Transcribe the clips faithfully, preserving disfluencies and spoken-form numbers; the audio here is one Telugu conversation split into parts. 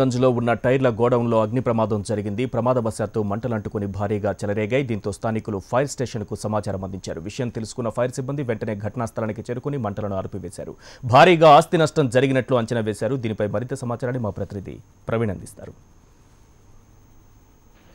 గంజ్లో ఉన్న టైర్ల గోడౌన్లో అగ్ని ప్రమాదం జరిగింది. ప్రమాదవశాత్తు మంటలంటుకుని భారీగా చెలరేగాయి. దీంతో స్థానికులు ఫైర్ స్టేషన్కు సమాచారం అందించారు. విషయం తెలుసుకున్న ఫైర్ సిబ్బంది వెంటనే ఘటనా స్థలానికి చేరుకుని మంటలను ఆర్పివేశారు. భారీగా ఆస్తి నష్టం జరిగినట్లు అంచనా వేశారు. దీనిపై మరింత సమాచారాన్ని మా ప్రతినిధి ప్రవీణ్ అందిస్తారు.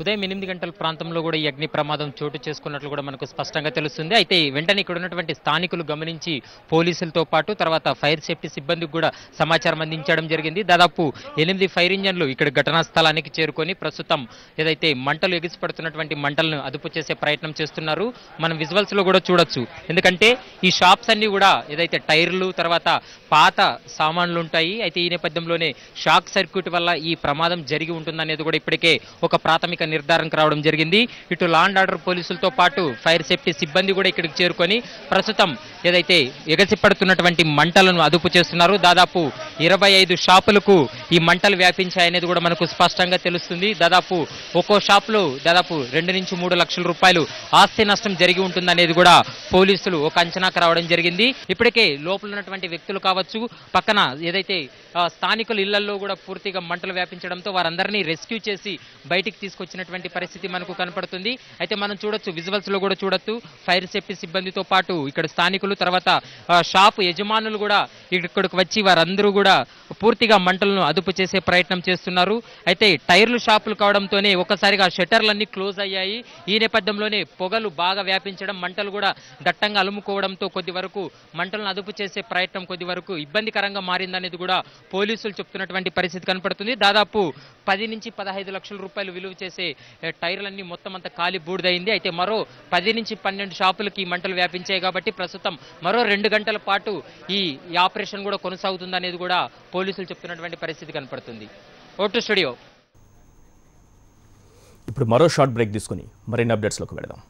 ఉదయం ఎనిమిది గంటల ప్రాంతంలో కూడా ఈ అగ్ని ప్రమాదం చోటు చేసుకున్నట్లు కూడా మనకు స్పష్టంగా తెలుస్తుంది. అయితే వెంటనే ఇక్కడ ఉన్నటువంటి స్థానికులు గమనించి పోలీసులతో పాటు తర్వాత ఫైర్ సేఫ్టీ సిబ్బందికి కూడా సమాచారం అందించడం జరిగింది. దాదాపు ఎనిమిది ఫైర్ ఇంజన్లు ఇక్కడ ఘటనా స్థలానికి చేరుకొని ప్రస్తుతం ఏదైతే మంటలు ఎగిసిపడుతున్నటువంటి మంటలను అదుపు చేసే ప్రయత్నం చేస్తున్నారు. మనం విజువల్స్లో కూడా చూడొచ్చు. ఎందుకంటే ఈ షాప్స్ అన్నీ కూడా ఏదైతే టైర్లు తర్వాత పాత సామాన్లు ఉంటాయి. అయితే ఈ నేపథ్యంలోనే షాక్ సర్క్యూట్ వల్ల ఈ ప్రమాదం జరిగి ఉంటుందనేది కూడా ఇప్పటికే ఒక ప్రాథమిక నిర్ధారణకు రావడం జరిగింది. ఇటు లా అండ్ ఆర్డర్ పోలీసులతో పాటు ఫైర్ సేఫ్టీ సిబ్బంది కూడా ఇక్కడికి చేరుకొని ప్రస్తుతం ఏదైతే ఎగసిపడుతున్నటువంటి మంటలను అదుపు చేస్తున్నారు. దాదాపు ఇరవై ఐదు షాపులకు ఈ మంటలు వ్యాపించాయనేది కూడా మనకు స్పష్టంగా తెలుస్తుంది. దాదాపు ఒక్కో షాపులో దాదాపు రెండు నుంచి మూడు లక్షల రూపాయలు ఆస్తి నష్టం జరిగి ఉంటుందనేది కూడా పోలీసులు ఒక అంచనాకు రావడం జరిగింది. ఇప్పటికే లోపల ఉన్నటువంటి వ్యక్తులు కావచ్చు, పక్కన ఏదైతే స్థానికుల ఇళ్లలో కూడా పూర్తిగా మంటలు వ్యాపించడంతో వారందరినీ రెస్క్యూ చేసి బయటికి తీసుకొచ్చిన పరిస్థితి మనకు కనపడుతుంది. అయితే మనం చూడొచ్చు, విజువల్స్ లో కూడా చూడొచ్చు, ఫైర్ సేఫ్టీ సిబ్బందితో పాటు ఇక్కడ స్థానికులు తర్వాత షాప్ యజమానులు కూడా ఇక్కడికి వచ్చి వారందరూ కూడా పూర్తిగా మంటలను అదుపు చేసే ప్రయత్నం చేస్తున్నారు. అయితే టైర్లు షాపులు కావడంతోనే ఒకసారిగా షట్టర్లన్నీ క్లోజ్ అయ్యాయి. ఈ నేపథ్యంలోనే పొగలు బాగా వ్యాపించడం, మంటలు కూడా దట్టంగా అలుముకోవడంతో కొద్ది వరకు మంటలను అదుపు చేసే ప్రయత్నం కొద్ది వరకు ఇబ్బందికరంగా మారిందనేది కూడా పోలీసులు చెప్తున్నటువంటి పరిస్థితి కనపడుతుంది. దాదాపు పది నుంచి పదహైదు లక్షల రూపాయలు విలువ చేసే టైర్లన్నీ మొత్తం అంతా కాలి బూడిదైంది. అయితే మరో పది నుంచి పన్నెండు షాపులకి మంటలు వ్యాపించాయి కాబట్టి ప్రస్తుతం మరో రెండు గంటల పాటు ఈ ఆపరేషన్ కూడా కొనసాగుతుందనేది కూడా పోలీసులు చెప్తున్నటువంటి పరిస్థితి కనపడుతుంది. ఓటు స్టూడియో ఇప్పుడు మరో షార్ట్ బ్రేక్ తీసుకుని మరిన్ని అప్డేట్స్లోకి వెళదాం.